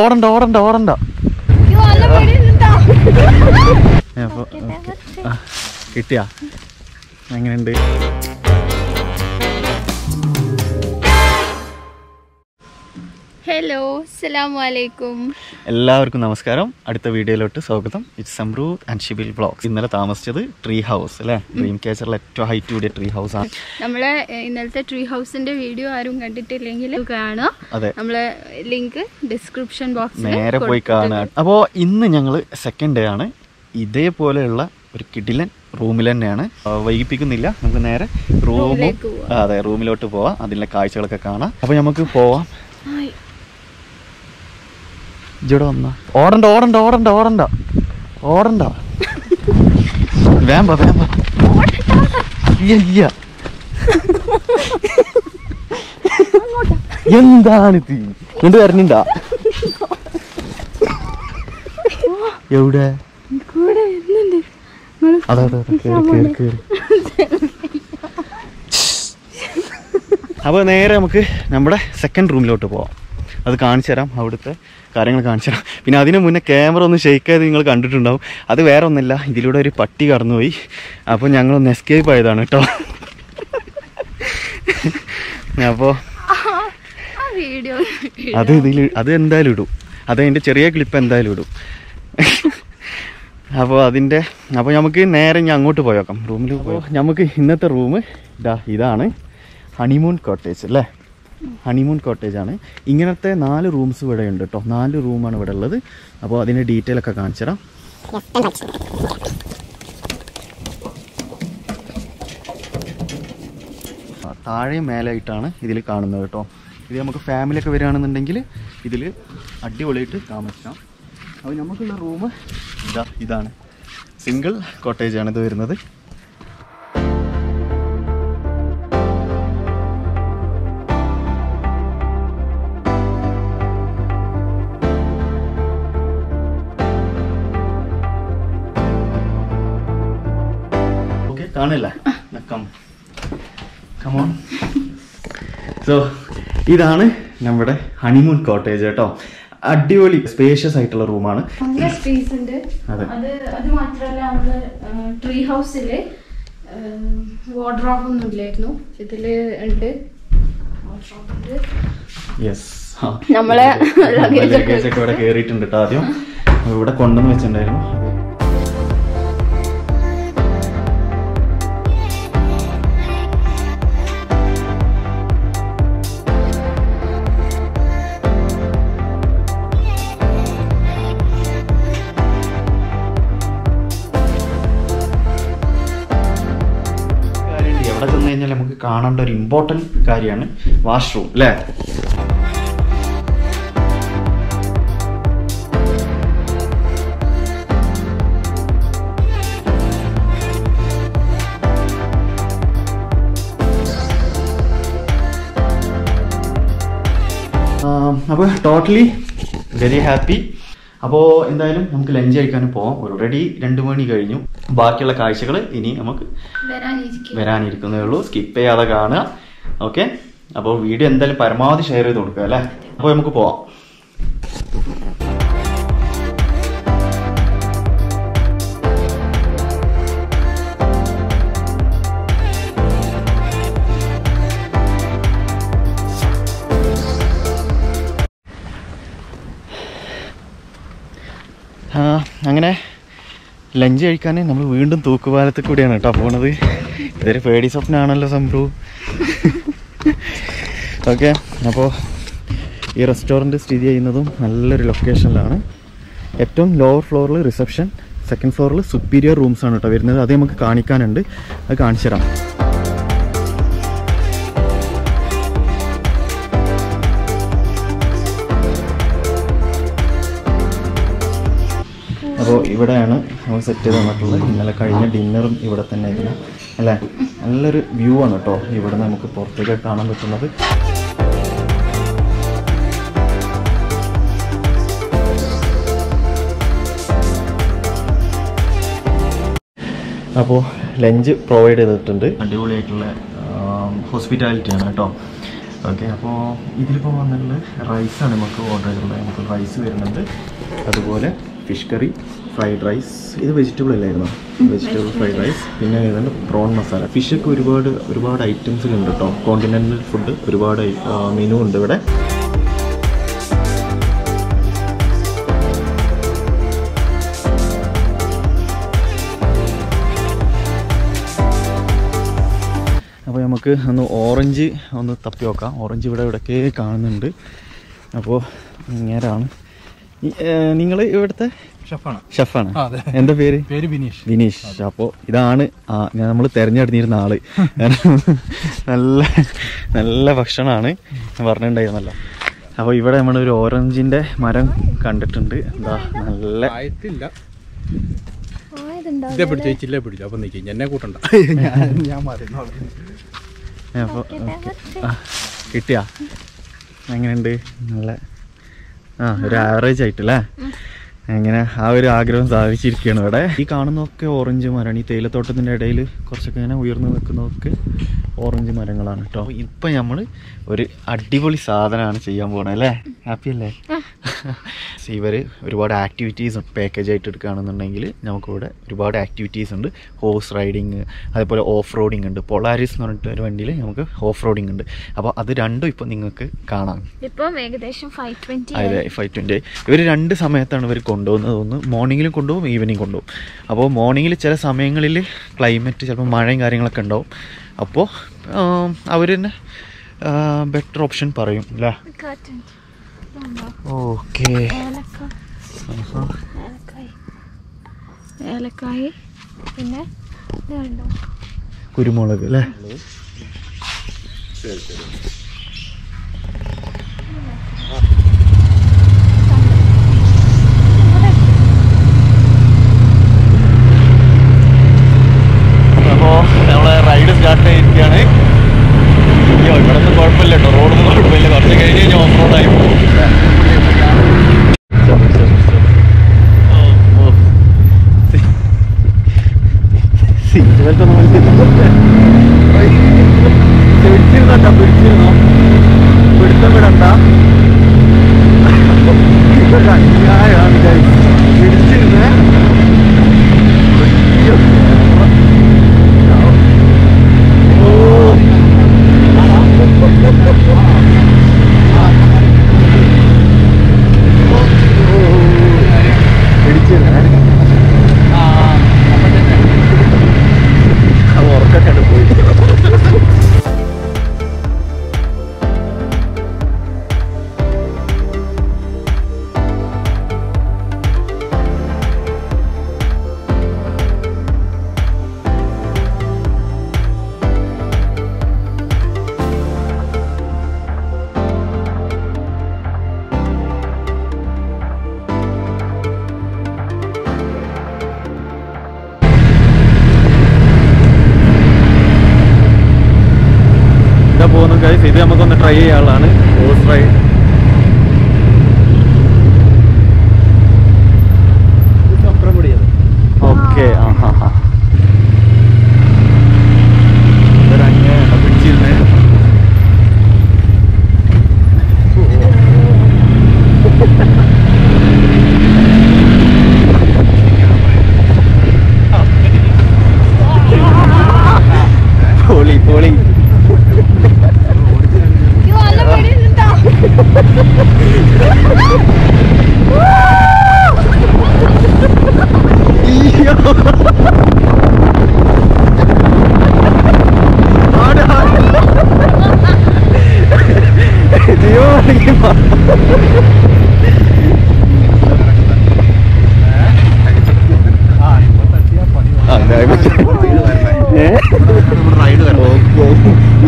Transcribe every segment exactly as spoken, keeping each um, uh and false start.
ഓടണ്ട ഓടണ്ട ഓടണ്ട കിട്ടിയാ എങ്ങനെയുണ്ട്? ഹലോ അസ്സലാമു അലൈക്കും, എല്ലാവർക്കും നമസ്കാരം. അടുത്ത വീഡിയോയിലോട്ട് സ്വാഗതം. It's Samruth and Shibil vlogs. ഇന്നലെ താമസിച്ചത് ട്രീ ഹൗസ് അല്ലേ, ഡ്രീം ക്യാച്ചറിലെ ഏറ്റവും ഹൈറ്റ് കൂടിയ ട്രീ ഹൗസ് ആണ്. നമ്മളെ ഇന്നലത്തെ ട്രീ ഹൗസിന്റെ വീഡിയോ ആരും കണ്ടിട്ടില്ലെങ്കിൽ കാണാം, നമ്മളെ ലിങ്ക് ഡിസ്ക്രിപ്ഷൻ ബോക്സിൽ നേരെ പോയി കാണാം. അപ്പോൾ ഇന്ന് ഞങ്ങൾ സെക്കൻഡ് ഡേ ആണ്. ഇതേപോലെയുള്ള ഒരു കിടിലൻ റൂമിൽ തന്നെയാണ്, വൈകിപ്പിക്കുന്നില്ല, നമുക്ക് നേരെ റൂം അതെ റൂമിലോട്ട് പോവാം, അതിൻ്റെ കാഴ്ചകളൊക്കെ കാണാം. അപ്പോൾ നമുക്ക് പോവാം. ഓടണ്ട ഓടണ്ട ഓടണ്ട ഓടണ്ട ഓടണ്ട വേമ്പ വേമ്പ എന്താണ് തീ എന്ത് വരണിണ്ടാ എവിടെ? അതെ അതെ കേറി കേറി. അപ്പോൾ നേരെ നമുക്ക് നമ്മുടെ സെക്കൻഡ് റൂമിലോട്ട് പോവാം, അത് കാണിച്ചു തരാം, അവിടുത്തെ കാര്യങ്ങൾ കാണിച്ചു തരാം. പിന്നെ അതിന് മുന്നേ ക്യാമറ ഒന്ന് ഷെയ്ക്ക് ആയത് നിങ്ങൾ കണ്ടിട്ടുണ്ടാവും, അത് വേറെ ഒന്നല്ല, ഇതിലൂടെ ഒരു പട്ടി കടന്നുപോയി, അപ്പോൾ ഞങ്ങളൊന്ന് എസ്കേപ്പ് ആയതാണ് കേട്ടോ. അപ്പോൾ അത് ഇതിൽ അത് എന്തായാലും ഇടും, അത് അതിൻ്റെ ചെറിയ ക്ലിപ്പ് എന്തായാലും ഇടും. അപ്പോൾ അതിൻ്റെ അപ്പോൾ നമുക്ക് നേരെ ഞാൻ അങ്ങോട്ട് പോയേക്കാം റൂമിൽ പോയി. നമുക്ക് ഇന്നത്തെ റൂം ഇതാ, ഇതാണ് ഹണിമൂൺ കോട്ടേജ് അല്ലേ, ഹണിമൂൺ കോട്ടേജാണ്. ഇങ്ങനത്തെ നാല് റൂംസ് ഇവിടെ ഉണ്ട് കേട്ടോ, നാല് റൂമാണ് ഇവിടെ ഉള്ളത്. അപ്പോൾ അതിൻ്റെ ഡീറ്റെയിൽ ഒക്കെ കാണിച്ചു തരാം. താഴെ മേലായിട്ടാണ് ഇതിൽ കാണുന്നത് കേട്ടോ. ഇത് നമുക്ക് ഫാമിലിയൊക്കെ വരികയാണെന്നുണ്ടെങ്കിൽ ഇതിൽ അടിപൊളിയായിട്ട് താമസിക്കാം. അപ്പോൾ നമുക്കുള്ള റൂം ഇതാ, ഇതാണ് സിംഗിൾ കോട്ടേജാണ് ഇത് വരുന്നത്. കാണില്ല, കമോൺ. സോ ഇതാണ് നമ്മുടെ ഹണിമൂൺ കോട്ടേജ് കേട്ടോ. അടിപൊളി സ്പേഷ്യസ് ആയിട്ടുള്ള റൂമാണ്. അത് മാത്രമല്ല, നമ്മള് ട്രീ ഹൗസില് വാർഡ്രോബ് ഒന്നും ഇല്ലായിരുന്നു, ഇതില് ഉണ്ട്. നമ്മളെ ലഗേജ് ഒക്കെ ഇവിടെ കേറിയിട്ടുണ്ട് കേട്ടോ, ആദ്യം ഇവിടെ കൊണ്ടുവന്ന് വെച്ചിട്ടുണ്ടായിരുന്നു. അവിടെ ചെന്ന് കഴിഞ്ഞാൽ നമുക്ക് കാണേണ്ട ഒരു ഇമ്പോർട്ടൻറ്റ് കാര്യമാണ് വാഷ്റൂം അല്ലേ. അപ്പോൾ ടോട്ടലി വെരി ഹാപ്പി. അപ്പോൾ എന്തായാലും നമുക്ക് ലഞ്ച് കഴിക്കാനും പോവാം, ഓൾറെഡി രണ്ടു മണി കഴിഞ്ഞു. ബാക്കിയുള്ള കാഴ്ചകൾ ഇനി നമുക്ക് വരാനിരിക്കുന്നേ ഉള്ളൂ, സ്കിപ്പ് ചെയ്യാതെ കാണുക. ഓക്കെ, അപ്പോൾ വീഡിയോ എന്തായാലും പരമാവധി ഷെയർ ചെയ്ത് കൊടുക്കുക അല്ലേ. അപ്പോൾ നമുക്ക് പോവാം. അങ്ങനെ ലഞ്ച് കഴിക്കാൻ നമ്മൾ വീണ്ടും തൂക്കുപാലത്തിൽ കൂടിയാണ് കേട്ടോ പോണത്. ഇതൊരു പേടി സ്വപ്നമാണല്ലോ സംഭവം. ഓക്കെ, അപ്പോൾ ഈ റെസ്റ്റോറൻറ്റ് സ്ഥിതി ചെയ്യുന്നതും നല്ലൊരു ലൊക്കേഷനിലാണ്. ഏറ്റവും ലോവർ ഫ്ലോറിൽ റിസപ്ഷൻ, സെക്കൻഡ് ഫ്ലോറിൽ സുപ്പീരിയർ റൂംസാണ് കേട്ടോ വരുന്നത്. അത് നമുക്ക് കാണിക്കാനുണ്ട്, അത് കാണിച്ചു തരാം. അപ്പോൾ ഇവിടെയാണ് നമ്മൾ സെറ്റ് ചെയ്ത് തന്നിട്ടുള്ളത്. ഇന്നലെ കഴിഞ്ഞ ഡിന്നറും ഇവിടെ തന്നെ ആയിരുന്നു അല്ലേ. നല്ലൊരു വ്യൂ ആണ് കേട്ടോ ഇവിടെ നമുക്ക് പുറത്തേക്ക് കാണാൻ പറ്റുന്നത്. അപ്പോൾ ലഞ്ച് പ്രൊവൈഡ് ചെയ്തിട്ടുണ്ട്, അടിപൊളിയായിട്ടുള്ള ഹോസ്പിറ്റാലിറ്റിയാണ് കേട്ടോ. ഓക്കെ അപ്പോൾ ഇതിലിപ്പോൾ വന്നിട്ടുള്ള റൈസാണ് നമുക്ക് ഓർഡർ ചെയ്തിട്ടുള്ളത്. നമുക്ക് റൈസ് വരുന്നുണ്ട്, അതുപോലെ ഫിഷ് കറി, ഫ്രൈഡ് റൈസ്, ഇത് വെജിറ്റബിൾ അല്ലായിരുന്നു, വെജിറ്റബിൾ ഫ്രൈഡ് റൈസ്, പിന്നെ ഏതാണ്ട് പ്രോൺ മസാല. ഫിഷൊക്കെ ഒരുപാട് ഒരുപാട് ഐറ്റംസിലുണ്ട് കേട്ടോ. കോണ്ടിനെൻ്റൽ ഫുഡ് ഒരുപാട് മെനു ഉണ്ട് ഇവിടെ. അപ്പോൾ നമുക്ക് ഒന്ന് ഓറഞ്ച് ഒന്ന് തപ്പി നോക്കാം. ഓറഞ്ച് ഇവിടെ ഇവിടെയൊക്കെ കാണുന്നുണ്ട്. അപ്പോൾ നേരാണ്. നിങ്ങൾ ഇവിടുത്തെ ഷെഫാണ്? ഷെഫാണ്. എന്താ പേര്? പേര് ബിനീഷ്. ബിനീഷ്. അപ്പോൾ ഇതാണ് നമ്മൾ തിരഞ്ഞെടുത്തിരുന്ന ആള്. നല്ല നല്ല ഭക്ഷണമാണ് പറഞ്ഞിട്ടുണ്ടായിരുന്നല്ലോ. അപ്പോൾ ഇവിടെ നമ്മളൊരു ഓറഞ്ചിൻ്റെ മരം കണ്ടിട്ടുണ്ട്. എന്താ നല്ല കിട്ടിയ എങ്ങനെയുണ്ട്? നല്ല ആ ഒരു ആവറേജ് ആയിട്ടല്ലേ? അങ്ങനെ ആ ഒരു ആഗ്രഹം സാധിച്ചിരിക്കുകയാണ് ഇവിടെ. ഈ കാണുന്നതൊക്കെ ഓറഞ്ച് മരമാണ്. ഈ തേയിലത്തോട്ടത്തിൻ്റെ ഇടയിൽ കുറച്ചൊക്കെ ഇങ്ങനെ ഉയർന്നു നിൽക്കുന്നതൊക്കെ ഓറഞ്ച് മരങ്ങളാണ് കേട്ടോ. ഇപ്പം നമ്മൾ ഒരു അടിപൊളി സാധനമാണ് ചെയ്യാൻ പോകണത് അല്ലേ? ഹാപ്പി അല്ലേ? ഇവർ ഒരുപാട് ആക്ടിവിറ്റീസ് പാക്കേജ് ആയിട്ട് എടുക്കുകയാണെന്നുണ്ടെങ്കിൽ നമുക്കിവിടെ ഒരുപാട് ആക്ടിവിറ്റീസ് ഉണ്ട്. ഹോഴ്സ് റൈഡിങ്, അതുപോലെ ഓഫ് റോഡിങ് ഉണ്ട്. പൊളാരിസ് എന്ന് പറഞ്ഞിട്ട് ഒരു വണ്ടിയിൽ നമുക്ക് ഓഫ് റോഡിങ് ഉണ്ട്. അപ്പോൾ അത് രണ്ടും ഇപ്പം നിങ്ങൾക്ക് കാണാം. ഇപ്പം ഏകദേശം ഫൈവ് ട്വൻറ്റി അതെ ഫൈവ് ട്വൻറ്റി ഇവർ രണ്ട് സമയത്താണ് ഇവർ കൊണ്ടുപോകുന്നത്. ഒന്ന് മോർണിംഗിലും കൊണ്ടുപോകും, ഈവനിങ് കൊണ്ടുപോകും. അപ്പോൾ മോർണിംഗിൽ ചില സമയങ്ങളിൽ ക്ലൈമറ്റ് ചിലപ്പോൾ മഴയും കാര്യങ്ങളൊക്കെ ഉണ്ടാവും. അപ്പോൾ അവർ തന്നെ ബെറ്റർ ഓപ്ഷൻ പറയും അല്ലേ? ഓക്കെ. ഏലക്കായി, പിന്നെ കുരുമുളക് അല്ലേ? അപ്പോൾ നമ്മളെ റൈഡ് സ്റ്റാർട്ട് ചെയ്തിരിക്കുകയാണ്. അയ്യോ ഇവിടുന്ന് കുഴപ്പമില്ല കേട്ടോ, റോഡൊന്നും കുഴപ്പമില്ല. കുറച്ച് കഴിഞ്ഞ് കഴിഞ്ഞാൽ ഓഫ് റോഡായി പോകും. പിടിച്ചിരുന്നോ പിടിച്ചിരുന്നോ പിടുത്തം വിടണ്ട, അന്യായമാണ് പിടിച്ചിരുന്നേ. ഇത് നമുക്കൊന്ന് ട്രൈ ചെയ്യാനുള്ളതാണ്, ഹോഴ്സ് റൈഡ്. ഓക്കെ. ആ ഹാ ഹാ പിടിച്ചിരുന്നേ. പോളി പോളി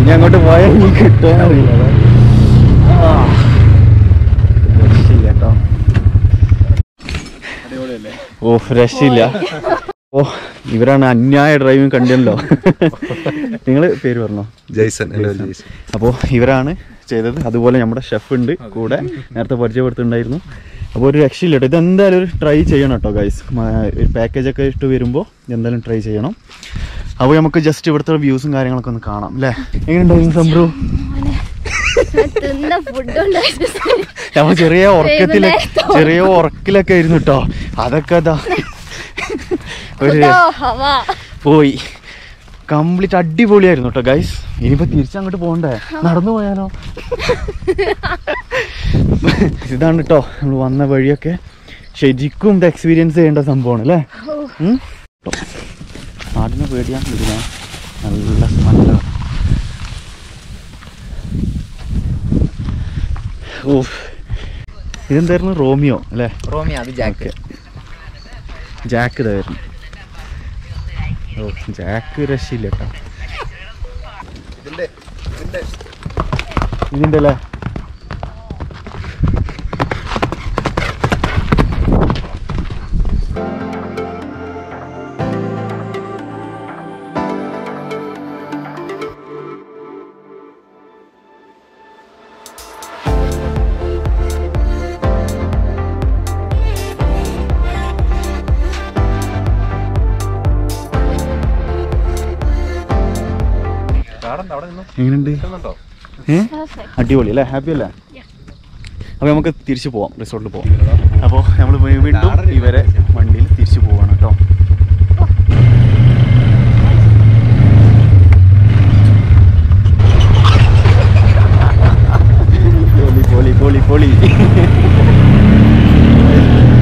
ഇനി അങ്ങോട്ട് പോയാൽ നീ കിട്ടാറില്ല. ഓ രക്ഷയില്ല. ഓ ഇവരാണ് അന്യായ ഡ്രൈവിങ് കണ്ടല്ലോ. നിങ്ങൾ പേര് പറഞ്ഞോ? ജയ്സൺ. അപ്പോൾ ഇവരാണ് ചെയ്തത്. അതുപോലെ നമ്മുടെ ഷെഫ് ഉണ്ട് കൂടെ, നേരത്തെ പരിചയപ്പെടുത്തിണ്ടായിരുന്നു. അപ്പോൾ ഒരു രക്ഷയില്ല കേട്ടോ. ഇതെന്തായാലും ഒരു ട്രൈ ചെയ്യണം കേട്ടോ ഗൈസ്. ഒരു പാക്കേജൊക്കെ ഇട്ട് വരുമ്പോൾ എന്തായാലും ട്രൈ ചെയ്യണം. അപ്പോൾ നമുക്ക് ജസ്റ്റ് ഇവിടുത്തെ വ്യൂസും കാര്യങ്ങളൊക്കെ ഒന്ന് കാണാം അല്ലേ? എങ്ങനെയുണ്ടായിരുന്നു സംഭവം? ഞമ്മ ചെറിയ ഉറക്കത്തില് ചെറിയ ഉറക്കിലൊക്കെ ആയിരുന്നു കേട്ടോ. അതൊക്കെ അതാ ഒരു പോയി. കംപ്ലീറ്റ് അടിപൊളിയായിരുന്നു കേട്ടോ ഗൈസ്. ഇനിയിപ്പോ തിരിച്ചങ്ങോട്ട് പോകണ്ടേ, നടന്നു പോയാലോ? ഇതാണ് കേട്ടോ നമ്മൾ വന്ന വഴിയൊക്കെ. ശരിക്കും ഇത് എക്സ്പീരിയൻസ് ചെയ്യേണ്ട സംഭവമാണ് അല്ലേ. ആടിനെ പേടിയാൻ പറ്റില്ല, നല്ല സ്മെല്ലാണ്. ഓ ഇതെന്തായിരുന്നു? റോമിയോ അല്ലേ? റോമിയോ, അത് ജാക്ക്. ജാക്ക് ഇതായിരുന്നു. ഓ ജാക്ക് രക്ഷയില്ല കേട്ടോ ഇതിൻ്റെ അല്ലേ. എങ്ങനെയുണ്ട്? ഏഹ് അടിപൊളി അല്ലേ, ഹാപ്പി അല്ലേ. അപ്പോൾ നമുക്ക് തിരിച്ചു പോവാം, റിസോർട്ടിൽ പോവാം. അപ്പോൾ നമ്മൾ വീണ്ടും ഇവരെ വണ്ടിയിൽ തിരിച്ചു പോവാണ് കേട്ടോ. പൊളി പൊളി പൊളി.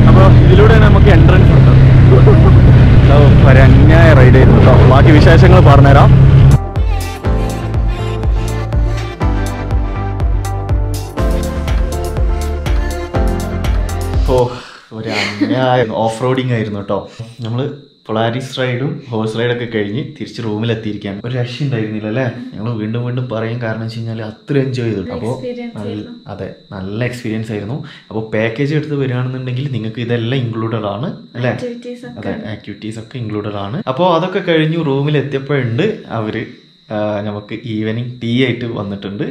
അപ്പോൾ ഇതിലൂടെ നമുക്ക് എൻട്രൻസ് ഉണ്ട്. ഒരു അന്യായ റൈഡ് ആയിരുന്നു കേട്ടോ. ബാക്കി വിശേഷങ്ങൾ പറഞ്ഞുതരാം. ഒരു അന്യായ ഓഫ് റോഡിങ് ആയിരുന്നു കേട്ടോ. നമ്മൾ പൊളാരിസ് റൈഡും ഹോഴ്സ് റൈഡൊക്കെ കഴിഞ്ഞ് തിരിച്ച് റൂമിലെത്തിയിരിക്കാൻ ഒരു രക്ഷ ഉണ്ടായിരുന്നില്ല അല്ലേ. ഞങ്ങൾ വീണ്ടും വീണ്ടും പറയും, കാരണം വെച്ച് കഴിഞ്ഞാൽ അത്ര എൻജോയ് ചെയ്തു. അപ്പോൾ അതെ, നല്ല എക്സ്പീരിയൻസ് ആയിരുന്നു. അപ്പോൾ പാക്കേജ് എടുത്ത് വരികയാണെന്നുണ്ടെങ്കിൽ നിങ്ങൾക്ക് ഇതെല്ലാം ഇൻക്ലൂഡഡ് ആണ് അല്ലേ. അതെ, ആക്ടിവിറ്റീസ് ഒക്കെ ഇൻക്ലൂഡഡ് ആണ്. അപ്പോൾ അതൊക്കെ കഴിഞ്ഞു റൂമിലെത്തിയപ്പോഴുണ്ട് അവർ നമുക്ക് ഈവനിങ് ടീ ആയിട്ട് വന്നിട്ടുണ്ട്.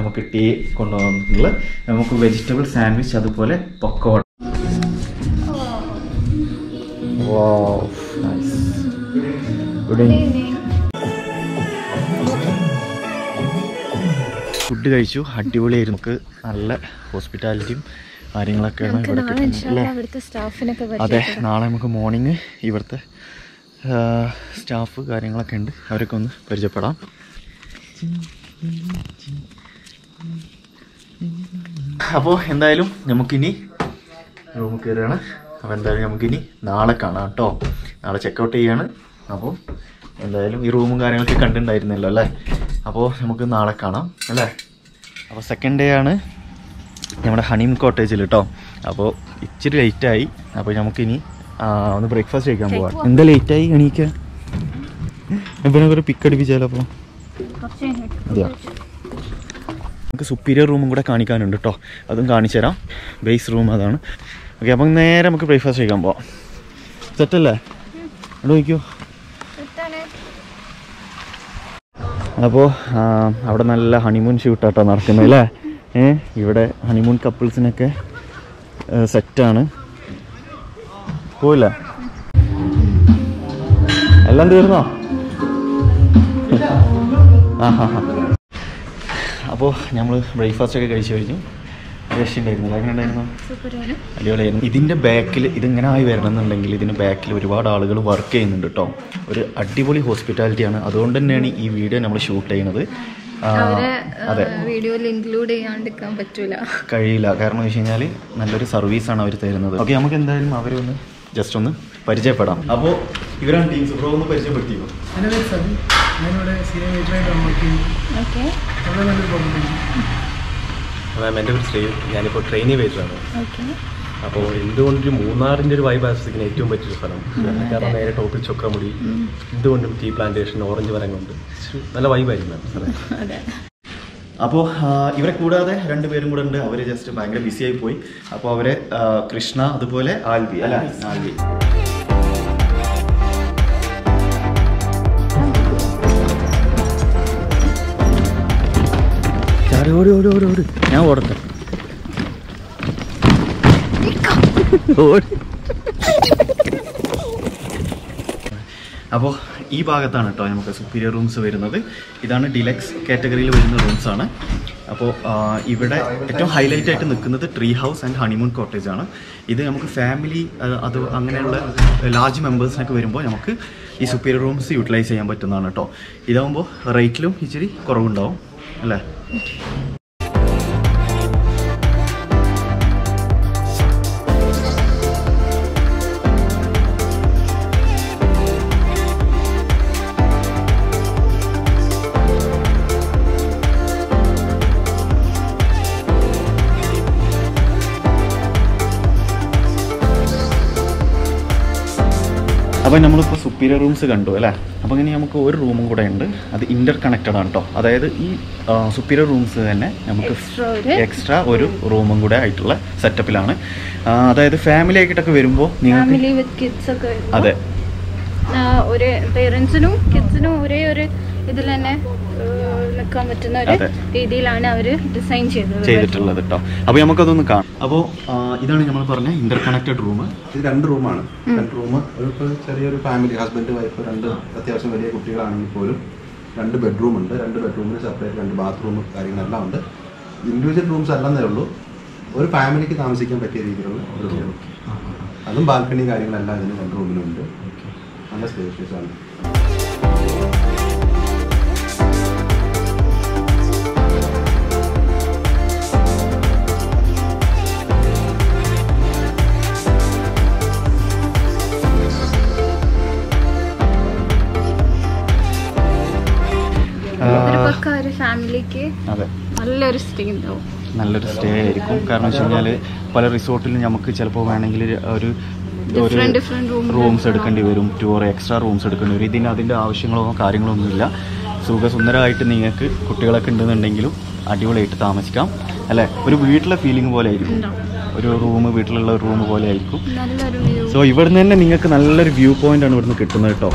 നമുക്ക് ടീ കൊണ്ടുവന്നിട്ടുള്ള നമുക്ക് വെജിറ്റബിൾ സാൻഡ്വിച്ച്, അതുപോലെ പക്കോട. ഫുഡ് കഴിച്ചു, അടിപൊളിയായിരുന്നു. നമുക്ക് നല്ല ഹോസ്പിറ്റാലിറ്റിയും കാര്യങ്ങളൊക്കെയാണ് ഇവിടെ കിട്ടുന്നത്. അതെ, നാളെ നമുക്ക് മോർണിംഗ് ഇവിടുത്തെ സ്റ്റാഫ് കാര്യങ്ങളൊക്കെ ഉണ്ട്, അവരൊക്കെ ഒന്ന് പരിചയപ്പെടാം. അപ്പോൾ എന്തായാലും നമുക്കിനി റൂമിൽ കയറുകയാണ്. അപ്പോൾ എന്തായാലും നമുക്കിനി നാളെ കാണാം കേട്ടോ. നാളെ ചെക്കൗട്ട് ചെയ്യാണ്. അപ്പോൾ എന്തായാലും ഈ റൂമും കാര്യങ്ങളൊക്കെ കണ്ടിട്ടുണ്ടായിരുന്നല്ലോ അല്ലേ. അപ്പോൾ നമുക്ക് നാളെ കാണാം അല്ലേ. അപ്പോൾ സെക്കൻഡ് ഡേ ആണ് നമ്മുടെ ഹണിമൂൺ കോട്ടേജിൽ കേട്ടോ. അപ്പോൾ ഇച്ചിരി ലേറ്റായി. അപ്പോൾ നമുക്കിനി ഒന്ന് ബ്രേക്ക്ഫാസ്റ്റ് കഴിക്കാൻ പോകാം. എന്താ ലേറ്റായി എണീക്കാൻ? ഇവനൊക്കെ പിക്ക് അടിപ്പിച്ചാലോ. അപ്പോൾ അതെയോ, നമുക്ക് സുപ്പീരിയർ റൂമും കൂടെ കാണിക്കാനുണ്ട് കേട്ടോ. അതും കാണിച്ചു തരാം. ബേസ് റൂം അതാണ്. ഓക്കെ, അപ്പം നേരെ നമുക്ക് ബ്രേക്ക്ഫാസ്റ്റ് കഴിക്കാൻ പോവാം. സെറ്റല്ലേ? അവിടെ വയ്ക്കോ. അപ്പോൾ അവിടെ നല്ല ഹണിമൂൺ ഷൂട്ടാട്ടോ നടക്കുന്നത് അല്ലേ. ഏഹ് ഇവിടെ ഹണിമൂൺ കപ്പിൾസിനൊക്കെ സെറ്റാണ്. പോയില്ല, എല്ലാം തീർന്നോ? ആ ഹാ ഹാ. അപ്പോൾ നമ്മൾ ബ്രേക്ക്ഫാസ്റ്റ് ഒക്കെ കഴിച്ചു കഴിഞ്ഞു. രക്ഷയുണ്ടായിരുന്നില്ല, എങ്ങനെ ഉണ്ടായിരുന്നു? അടിപൊളിയായിരുന്നു. ഇതിൻ്റെ ബാക്കിൽ ഇതിങ്ങനെ ആയി വരണമെന്നുണ്ടെങ്കിൽ ഇതിൻ്റെ ബാക്കിൽ ഒരുപാട് ആളുകൾ വർക്ക് ചെയ്യുന്നുണ്ട് കേട്ടോ. ഒരു അടിപൊളി ഹോസ്പിറ്റാലിറ്റിയാണ്. അതുകൊണ്ട് തന്നെയാണ് ഈ വീഡിയോ നമ്മൾ ഷൂട്ട് ചെയ്യുന്നത്. അതെ, വീഡിയോയിൽ ഇൻക്ലൂഡ് ചെയ്യാണ്ടിരിക്കാൻ പറ്റൂല, കഴിയില്ല. കാരണം എന്ന് വെച്ച് കഴിഞ്ഞാൽ നല്ലൊരു സർവീസാണ് അവർ തരുന്നത്. ഓക്കെ, നമുക്ക് എന്തായാലും അവരൊന്ന് ജസ്റ്റ് ഒന്ന് പരിചയപ്പെടാം. അപ്പോൾ ഇവരാണ് ടീം. സുബ്രോ ഒന്ന് പരിചയപ്പെടുത്തിയോ? മാം, എൻ്റെ പേര് ശ്രീയു. ഞാനിപ്പോൾ ട്രെയിനി വെയിറ്ററാണ്. അപ്പോൾ എന്തുകൊണ്ടൊരു മൂന്നാറിൻ്റെ ഒരു വൈബ് ആസ്വദിക്കുന്ന ഏറ്റവും പറ്റിയൊരു സ്ഥലം. കാരണം നേരെ ടോപ്പിൽ ചൊക്രമുടി, എന്തുകൊണ്ടും ടീ പ്ലാന്റേഷൻ, ഓറഞ്ച് മരം കൊണ്ട് നല്ല വൈബായിരുന്നു മാം സ്ഥലം. അപ്പോൾ ഇവരെ കൂടാതെ രണ്ടുപേരും കൂടെ ഉണ്ട്. അവർ ജസ്റ്റ് ഭയങ്കര ബിസിയായി പോയി. അപ്പോൾ അവരെ കൃഷ്ണ, അതുപോലെ ആൽവി അല്ല ആൽവി ഓടി ഓടി ഓടി ഓടി ഞാൻ ഓടട്ടെ. അപ്പോൾ ഈ ഭാഗത്താണ് ട്ടോ നമുക്ക് സുപ്പീരിയർ റൂംസ് വരുന്നത്. ഇതാണ് ഡിലക്സ് കാറ്റഗറിയിൽ വരുന്ന റൂംസാണ്. അപ്പോൾ ഇവിടെ ഏറ്റവും ഹൈലൈറ്റ് ആയിട്ട് നിൽക്കുന്നത് tree house and honeymoon cottage ആണ്. ഇത് നമുക്ക് ഫാമിലി അത് അങ്ങനെയുള്ള ലാർജ് മെമ്പേഴ്സിനൊക്കെ വരുമ്പോൾ നമുക്ക് ഈ സുപ്പീരിയർ റൂംസ് യൂട്ടിലൈസ് ചെയ്യാൻ പറ്റുന്നതാണ് കേട്ടോ. ഇതാകുമ്പോൾ റേറ്റിലും ഇച്ചിരി കുറവുണ്ടാവും അല്ലേ. അപ്പോൾ നമ്മളിപ്പോൾ സുപ്പീരിയർ റൂംസ് കണ്ടു അല്ലേ. അപ്പോൾ ഇങ്ങനെ നമുക്ക് ഒരു റൂമും കൂടെ ഉണ്ട്, അത് ഇൻ്റർ കണക്റ്റഡ് ആണ് കേട്ടോ. അതായത് ഈ സുപ്പീരിയർ റൂംസ് തന്നെ നമുക്ക് എക്സ്ട്രാ ഒരു റൂമും കൂടെ ആയിട്ടുള്ള സെറ്റപ്പിലാണ്. അതായത് ഫാമിലി ആയിട്ടൊക്കെ വരുമ്പോൾ നിങ്ങൾക്ക് അതെ ഒരു പേരൻസിനും കിഡ്സിനും ഒരേ ഒരു ഇതിൽ തന്നെ നിൽക്കാൻ പറ്റുന്ന ഒരു രീതിയിലാണ് അവർ ഡിസൈൻ ചെയ്തത് ചെയ്തിട്ടുള്ളത് കേട്ടോ. അപ്പോൾ നമുക്കതൊന്ന് കാണാം. അപ്പോൾ ഇതാണ് നമ്മൾ പറഞ്ഞ ഇന്റർ കണക്റ്റഡ് റൂം. ഇത് രണ്ട് റൂമാണ്. രണ്ട് റൂം ഒരു ചെറിയൊരു ഫാമിലി ഹസ്ബൻഡ് വൈഫ് രണ്ട് അത്യാവശ്യം വലിയ കുട്ടികളാണെങ്കിൽ പോലും രണ്ട് ബെഡ്റൂം ഉണ്ട്. രണ്ട് ബെഡ്റൂമിന് സെപ്പറേറ്റ് രണ്ട് ബാത്റൂം കാര്യങ്ങളെല്ലാം ഉണ്ട്. ഇൻഡിവിജ്വൽ റൂംസ് അല്ലെന്നേ ഉള്ളൂ, ഒരു ഫാമിലിക്ക് താമസിക്കാൻ പറ്റിയ രീതിയിലുള്ള ഒരു റൂം. അതും ബാൽക്കണി കാര്യങ്ങളെല്ലാം ഇതിന് രണ്ട് റൂമിലുണ്ട്. നല്ല സ്പേഷ്യസ് ആണ്. ഫാമിലിക്ക് നല്ലൊരു സ്റ്റേ ഉണ്ടാവും, നല്ലൊരു സ്റ്റേ ആയിരിക്കും. കാരണം വെച്ച് കഴിഞ്ഞാൽ പല റിസോർട്ടിലും നമുക്ക് ചിലപ്പോൾ വേണമെങ്കിൽ ഒരു റൂംസ് എടുക്കേണ്ടി വരും, ടു ഓർ എക്സ്ട്രാ റൂംസ് എടുക്കേണ്ടി വരും. ഇതിന് അതിൻ്റെ ആവശ്യങ്ങളോ കാര്യങ്ങളോ ഒന്നുമില്ല. സുഖസുന്ദരമായിട്ട് നിങ്ങൾക്ക് കുട്ടികളൊക്കെ ഉണ്ടെന്നുണ്ടെങ്കിലും അടിപൊളിയായിട്ട് താമസിക്കാം അല്ലേ. ഒരു വീട്ടിലെ ഫീലിംഗ് പോലെ ആയിരിക്കും, ഒരു റൂം വീട്ടിലുള്ള ഒരു റൂം പോലെ ആയിരിക്കും. സോ ഇവിടുന്ന് തന്നെ നിങ്ങൾക്ക് നല്ലൊരു വ്യൂ പോയിന്റ് ആണ് ഇവിടുന്ന് കിട്ടുന്നത് കേട്ടോ.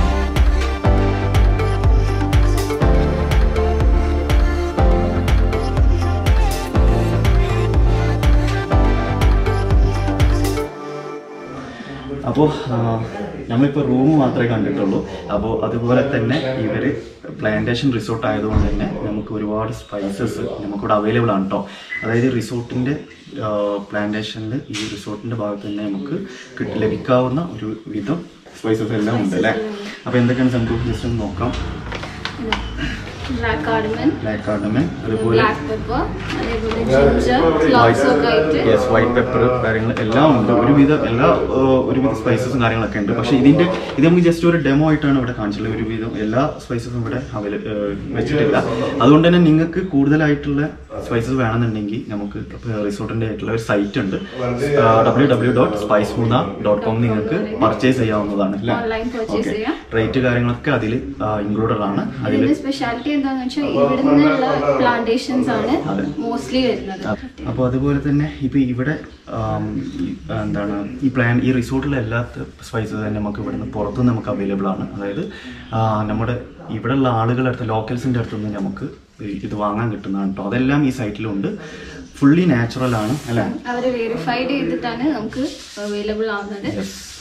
അപ്പോൾ നമ്മളിപ്പോൾ റൂം മാത്രമേ കണ്ടിട്ടുള്ളൂ. അപ്പോൾ അതുപോലെ തന്നെ ഇവർ പ്ലാന്റേഷൻ റിസോർട്ട് ആയതുകൊണ്ട് തന്നെ നമുക്ക് ഒരുപാട് സ്പൈസസ് നമുക്കിവിടെ അവൈലബിൾ ആണ് കേട്ടോ. അതായത് റിസോർട്ടിൻ്റെ പ്ലാന്റേഷനിൽ ഈ റിസോർട്ടിൻ്റെ ഭാഗത്ത് തന്നെ നമുക്ക് കിട്ടി ലഭിക്കാവുന്ന ഒരു വിധം സ്പൈസസ് എല്ലാം ഉണ്ട് അല്ലേ. അപ്പോൾ എന്തൊക്കെയാണ് സംഭവം ജസ്റ്റ് ഒന്ന് നോക്കാം. ബ്ലാക്ക് കാർഡമൻ, ബ്ലാക്ക് കാർഡമൻ, അതുപോലെ ബ്ലാക്ക് പെപ്പർ, അതേപോലെ ജിഞ്ചർ, ക്ലോവ്സ് ഒക്കെ ആയിട്ട് യെസ് വൈറ്റ് പെപ്പർ കാര്യങ്ങൾ എല്ലാം ഉണ്ട്. ഒരുവിധ എല്ലാ ഒരുവിധ സ്പൈസസും കാര്യങ്ങളൊക്കെ ഉണ്ട്. പക്ഷേ ഇതിൻ്റെ ഇത് നമുക്ക് ജസ്റ്റ് ഒരു ഡെമോ ആയിട്ടാണ് ഇവിടെ കാണിച്ചിട്ടുള്ളത്. ഒരുവിധം എല്ലാ സ്പൈസസും ഇവിടെ അവൈലബിൾ വെച്ചിട്ടില്ല. അതുകൊണ്ട് തന്നെ നിങ്ങൾക്ക് കൂടുതലായിട്ടുള്ള സ്പൈസസ് വേണമെന്നുണ്ടെങ്കിൽ നമുക്ക് റിസോർട്ടിൻ്റെ ആയിട്ടുള്ള ഒരു സൈറ്റ് ഉണ്ട്, ഡബ്ല്യൂ ഡബ്ല്യൂ ഡോട്ട് സ്പൈസ്ഫൂണ ഡോട്ട് കോം. നിങ്ങൾക്ക് പർച്ചേസ് ചെയ്യാവുന്നതാണ്. ഓക്കെ, റേറ്റ് കാര്യങ്ങളൊക്കെ അതിൽ ഇൻക്ലൂഡഡ് ആണ്. അതിൽ സ്പെഷ്യാലിറ്റി എന്താണെന്ന് വെച്ചാൽ ഇവിടുന്നുള്ള പ്ലാന്റേഷൻസ് ആണ് മോസ്റ്റ്ലി വരുന്നത്. അപ്പോൾ അതുപോലെ തന്നെ ഇപ്പോൾ ഇവിടെ എന്താണ് ഈ പ്ലാൻ ഈ റിസോർട്ടിലെല്ലാത്ത സ്പൈസസ് തന്നെ നമുക്ക് ഇവിടുന്ന് പുറത്തുനിന്ന് നമുക്ക് അവൈലബിൾ ആണ്. അതായത് നമ്മുടെ ഇവിടെയുള്ള ആളുകളുടെ അടുത്ത് ലോക്കൽസിൻ്റെ അടുത്തുനിന്ന് നമുക്ക് ഇത് വാങ്ങാൻ കിട്ടുന്നതാണ് കേട്ടോ. അതെല്ലാം ഈ സൈറ്റിലുണ്ട്. ഫുള്ളി നാച്ചുറൽ ആണ് അല്ലേ. അവർ വെരിഫൈഡ് ചെയ്തിട്ടാണ് നമുക്ക് അവൈലബിൾ ആവുന്നത്.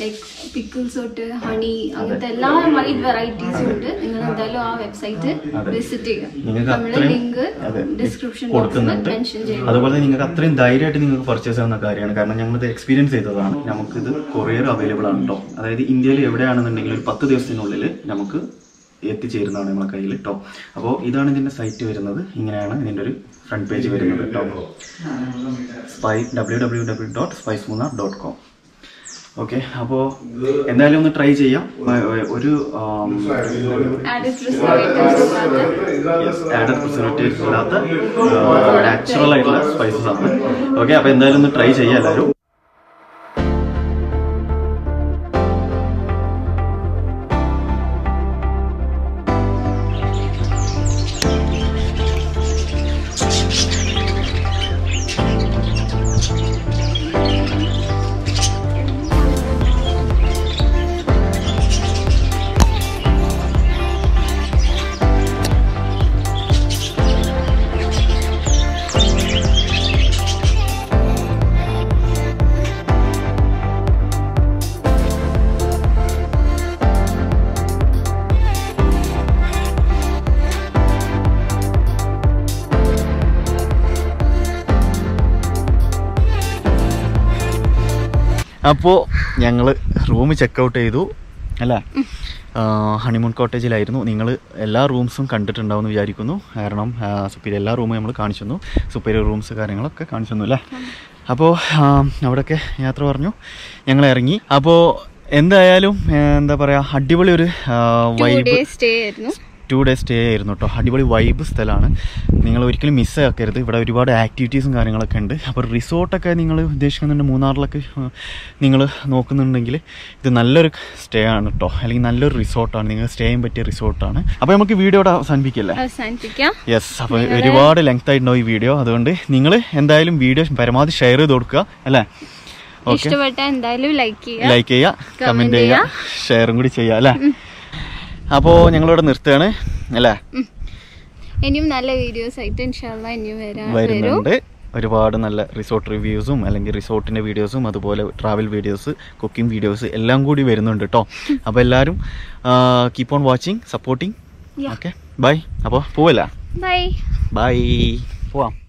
ലൈക്ക് പിക്കിൾസ് തൊട്ട് ഹണി അങ്ങനത്തെ എല്ലാ വൈഡ് വെറൈറ്റീസും ഉണ്ട്. നിങ്ങൾ എന്തായാലും ആ വെബ്സൈറ്റ് വിസിറ്റ് ചെയ്യുക. അതുപോലെ നിങ്ങൾക്ക് അത്രയും ധൈര്യമായിട്ട് നിങ്ങൾക്ക് പർച്ചേസ് ചെയ്യുന്ന കാര്യമാണ്. കാരണം ഞങ്ങളിത് എക്സ്പീരിയൻസ് ചെയ്തതാണ്. നമുക്കിത് കൊറിയർ അവൈലബിൾ ആണ് കേട്ടോ. അതായത് ഇന്ത്യയിൽ എവിടെയാണെന്നുണ്ടെങ്കിലും ഒരു പത്ത് ദിവസത്തിനുള്ളിൽ നമുക്ക് എത്തിച്ചേരുന്നതാണ് നമ്മളെ കയ്യിൽ കേട്ടോ. അപ്പോൾ ഇതാണ് ഇതിൻ്റെ സൈറ്റ് വരുന്നത്. ഇങ്ങനെയാണ് ഇതിൻ്റെ ഒരു ഫ്രണ്ട് പേജ് വരുന്നത് കേട്ടോ. സ്പൈ W W W dot spice Munnar dot com. Okay, അപ്പോൾ എന്തായാലും ഒന്ന് ട്രൈ ചെയ്യാം. ഒരു ആഡഡ് പ്രിസർവേറ്റീവ്സ് ഇല്ലാത്ത നാച്ചുറൽ ആയിട്ടുള്ള സ്പൈസസ് ആണ്. ഓക്കെ, അപ്പോൾ എന്തായാലും ഒന്ന് ട്രൈ ചെയ്യാം എല്ലാവരും. Apo Yangle room check out Edu Ella honeymoon cottage Lairno, Ningle, Ella rooms from content down the Yarikuno, Aranum, Superior room, Canchono, Superior rooms, Karanglok, Canchonula. Apo Navake, Yatro Arno, Yangle Apo in the Alum and the Parea Hadibuli stay. Two days stay, no to Hadibuli vibes, Telana. Ningle miss a carriage, but I reward activities in Garanga Kandi. Upper resort a canning dish and the Munar like Ningle Nokan and Ningle. The Nalur stay on to Halinalur resort on Ningle stay in better resort on. Upon a video of San Picilla. San Pica? Yes, reward a length no video. Other day Ningle and the Ilum videos, Paramad Shire Dorka. Okay. Like it, like it, comment, share, and share. Then videos. There are resort reviews, resort videos, travel videos, cooking videos. So, keep on watching, supporting. Yeah. Okay. Bye. Bye. Bye. Bye.